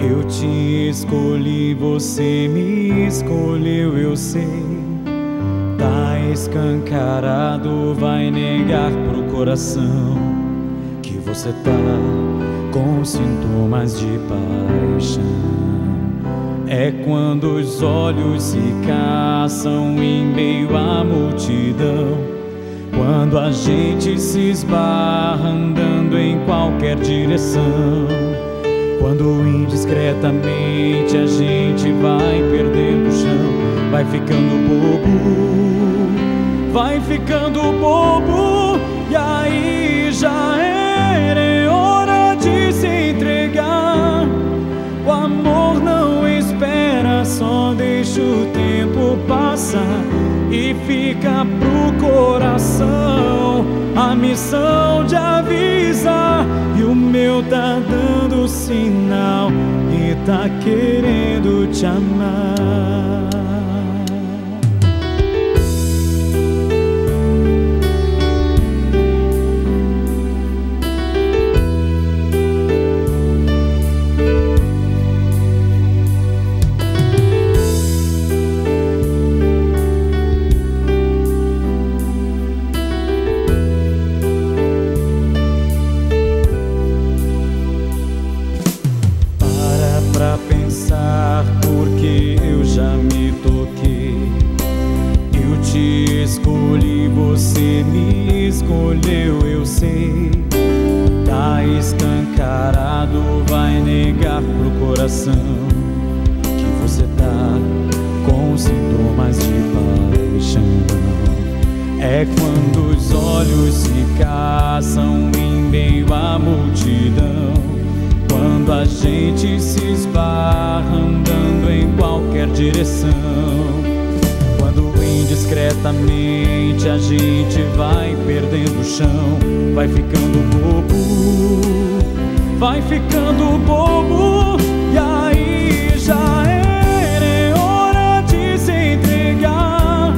Eu te escolhi, você me escolheu, eu sei. Tá escancarado, vai negar pro coração que você tá com sintomas de paixão. É quando os olhos se caçam em meio à multidão, quando a gente se esbarra andando em qualquer direção, quando indiscretamente a gente vai perdendo o chão, vai ficando bobo, e aí já era, é hora de se entregar. O amor não espera, só deixa o tempo passar e fica pro coração a missão de avisar. E o meu tá dando sinal e tá querendo te amar. Porque eu já me toquei, eu te escolhi, você me escolheu, eu sei. Tá escancarado, vai negar pro coração que você tá com sintomas de paixão. É quando os olhos se caçam em meio à multidão, quando a gente se esbarra andando em qualquer direção, quando indiscretamente a gente vai perdendo o chão, vai ficando bobo, e aí já era, é hora de se entregar.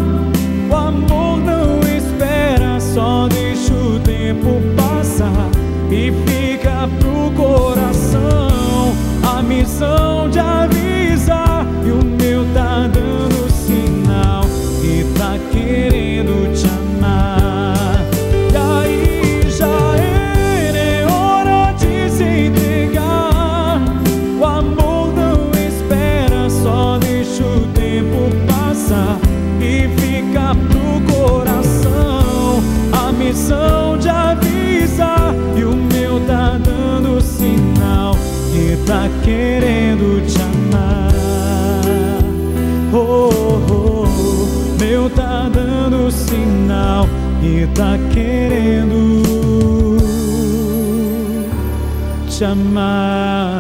O amor não espera, só deixa o tempo passar e fica pro coração a missão de avisar. E o meu tá dando sinal e tá querendo te amar. E aí já era, é hora de se entregar. O amor não espera, só deixa o tempo passar e fica pro coração a missão de avisar. E o meu tá dando sinal e tá querendo te amar. Oh, oh, oh, meu tá dando sinal e tá querendo te amar.